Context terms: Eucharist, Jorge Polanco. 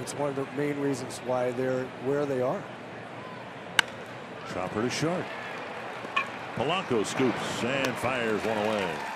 It's one of the main reasons why they're where they are. Chopper to short. Polanco scoops and fires one away.